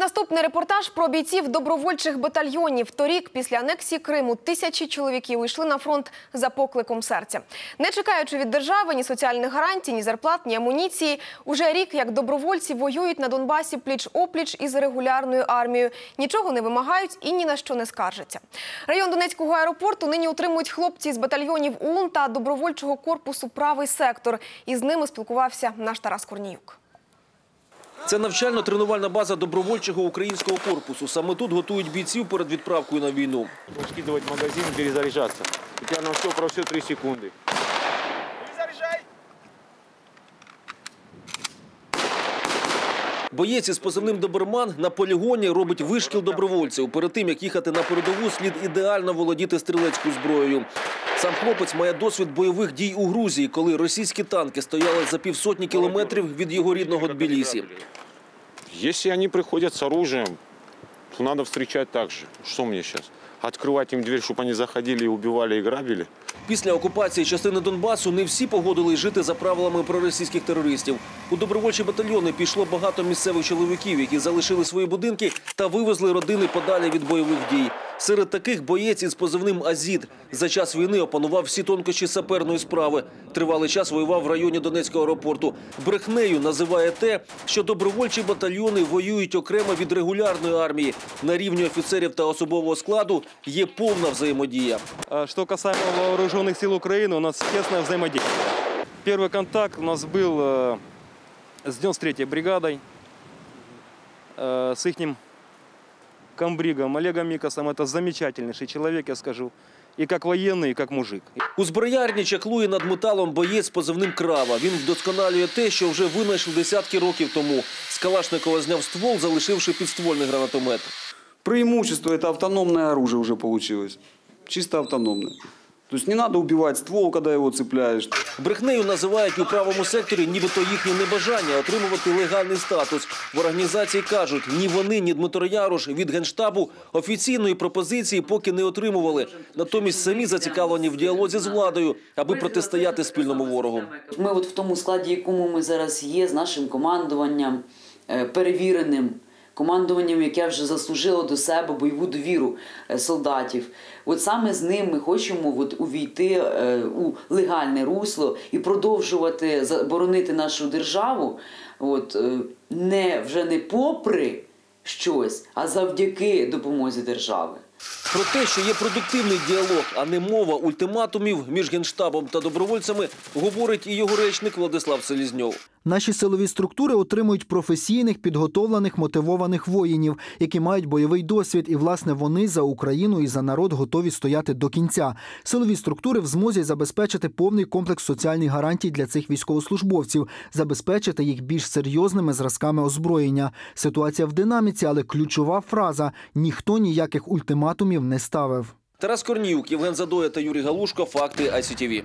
Наш наступний репортаж про бійців добровольчих батальйонів. Торік після анексії Криму тисячі чоловіків йшли на фронт за покликом серця. Не чекаючи від держави ні соціальних гарантій, ні зарплат, ні амуніції, уже рік як добровольці воюють на Донбасі пліч-опліч із регулярною армією. Нічого не вимагають і ні на що не скаржаться. Район Донецького аеропорту нині отримують хлопці з батальйонів ОУН та добровольчого корпусу «Правий сектор». Із ними спілкувався наш Тарас Корніюк. Це навчально-тренувальна база добровольчого українського корпусу. Саме тут готують бійців перед відправкою на війну. Скидувати магазин, перезаряджатися. У тебе на все про все 3 секунди. Перезаряджай! Боєць із позивним «Доберман» на полігоні робить вишкіл добровольців. Перед тим, як їхати на передову, слід ідеально володіти стрілецькою зброєю. Сам хлопець має досвід бойових дій у Грузії, коли російські танки стояли за півсотні кілометрів від його рідного Тбілісі. Якщо вони приходять з зброєю, то треба зустрічати так же. Що мені зараз? Відкривати їм двері, щоб вони заходили, вбивали і грабили? Після окупації частини Донбасу не всі погодились жити за правилами проросійських терористів. У добровольчі батальйони пішло багато місцевих чоловіків, які залишили свої будинки та вивезли родини подалі від бойових дій. Серед таких боєць із позивним «Азід». За час війни опанував всі тонкощі саперної справи. Тривалий час воював в районі Донецького аеропорту. Брехнею називає те, що добровольчі батальйони воюють окремо від регулярної армії. На рівні офіцерів та особового складу є повна взаємодія. Що касаємо Вооружених сил України, у нас тісна взаємодія. Перший контакт у нас був з 93-ї бригадою, з їхнім комбригом Олегом Мікасом. Це замечательніший чоловік, я скажу. І як воєнний, і як мужик. У зброярні чаклує над металом боєць з позивним «Крава». Він вдосконалює те, що вже винайшли десятки років тому. З Калашникова зняв ствол, залишивши підствольний гранатомет. Преимущество – это автономное оружие уже получилось. Чисто автономное. То есть не надо убивать ствол, когда его цепляешь. Брехнею називають у правому секторі нібито їхнє небажання отримувати легальний статус. В організації кажуть, ні вони, ні Дмитро Яруш від Генштабу офіційної пропозиції поки не отримували. Натомість самі зацікавлені в діалозі з владою, аби протистояти спільному ворогу. Ми от в тому складі, якому ми зараз є, з нашим командуванням, перевіреним, командуванням, яке вже заслужило до себе бойову довіру солдатів. От саме з ним ми хочемо увійти у легальне русло і продовжувати боронити нашу державу, вже не попри щось, а завдяки допомозі держави. Про те, що є продуктивний діалог, а не мова ультиматумів між Генштабом та добровольцями, говорить і його речник Владислав Селізньов. Наші силові структури отримують професійних, підготовлених, мотивованих воїнів, які мають бойовий досвід, і, власне, вони за Україну і за народ готові стояти до кінця. Силові структури в змозі забезпечити повний комплекс соціальних гарантій для цих військовослужбовців, забезпечити їх більш серйозними зразками озброєння. Ситуація в динаміці, але ключова фраза – ніхто ніяких ультиматумів не ставив. Тарас Корніюк, Євген Задоє та Юрій Галушко. Факти ICTV.